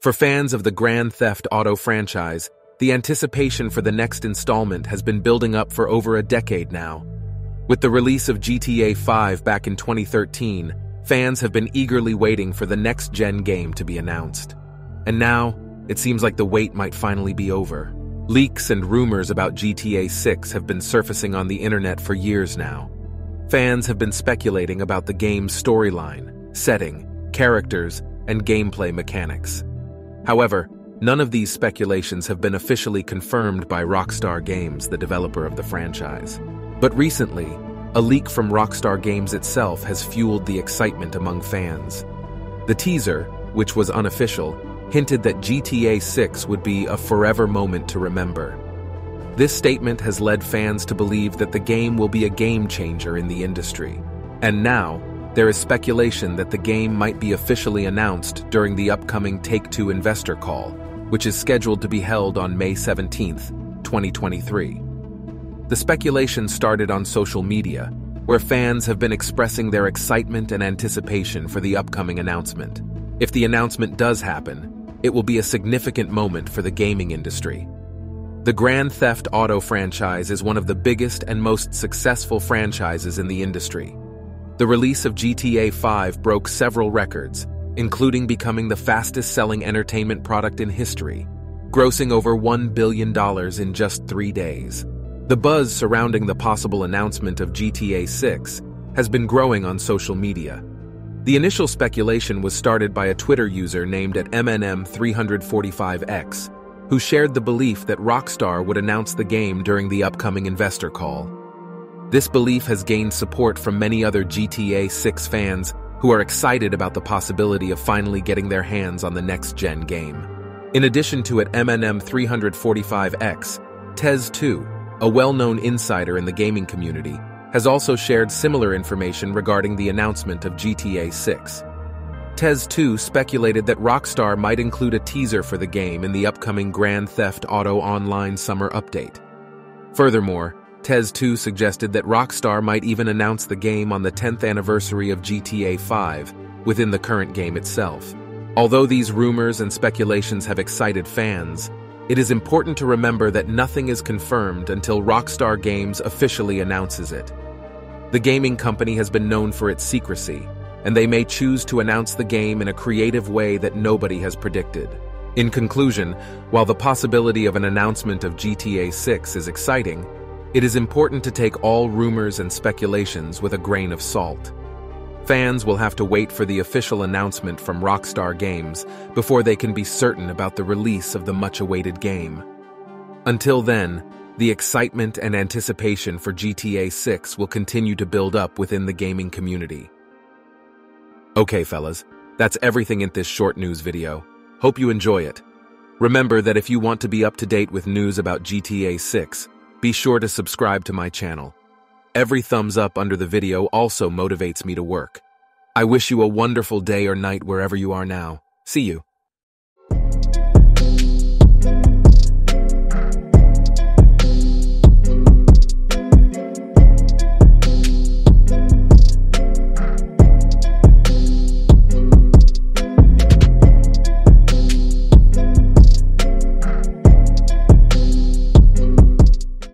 For fans of the Grand Theft Auto franchise, the anticipation for the next installment has been building up for over a decade now. With the release of GTA V back in 2013, fans have been eagerly waiting for the next-gen game to be announced. And now, it seems like the wait might finally be over. Leaks and rumors about GTA 6 have been surfacing on the internet for years now. Fans have been speculating about the game's storyline, setting, characters, and gameplay mechanics. However, none of these speculations have been officially confirmed by Rockstar Games, the developer of the franchise. But recently, a leak from Rockstar Games itself has fueled the excitement among fans. The teaser, which was unofficial, hinted that GTA 6 would be a forever moment to remember. This statement has led fans to believe that the game will be a game changer in the industry. And now, there is speculation that the game might be officially announced during the upcoming Take-Two investor call, which is scheduled to be held on May 17, 2023. The speculation started on social media, where fans have been expressing their excitement and anticipation for the upcoming announcement. If the announcement does happen, it will be a significant moment for the gaming industry. The Grand Theft Auto franchise is one of the biggest and most successful franchises in the industry. The release of GTA V broke several records, including becoming the fastest-selling entertainment product in history, grossing over $1 billion in just 3 days. The buzz surrounding the possible announcement of GTA 6 has been growing on social media. The initial speculation was started by a Twitter user named @MNM345X, who shared the belief that Rockstar would announce the game during the upcoming investor call. This belief has gained support from many other GTA 6 fans who are excited about the possibility of finally getting their hands on the next-gen game. In addition to @MNM345X, Tez2, a well-known insider in the gaming community, has also shared similar information regarding the announcement of GTA 6. Tez2 speculated that Rockstar might include a teaser for the game in the upcoming Grand Theft Auto Online summer update. Furthermore, Tez2 suggested that Rockstar might even announce the game on the 10th anniversary of GTA V within the current game itself. Although these rumors and speculations have excited fans, it is important to remember that nothing is confirmed until Rockstar Games officially announces it. The gaming company has been known for its secrecy, and they may choose to announce the game in a creative way that nobody has predicted. In conclusion, while the possibility of an announcement of GTA 6 is exciting, it is important to take all rumors and speculations with a grain of salt. Fans will have to wait for the official announcement from Rockstar Games before they can be certain about the release of the much-awaited game. Until then, the excitement and anticipation for GTA 6 will continue to build up within the gaming community. Okay, fellas, that's everything in this short news video. Hope you enjoy it. Remember that if you want to be up to date with news about GTA 6, be sure to subscribe to my channel. Every thumbs up under the video also motivates me to work. I wish you a wonderful day or night wherever you are now. See you.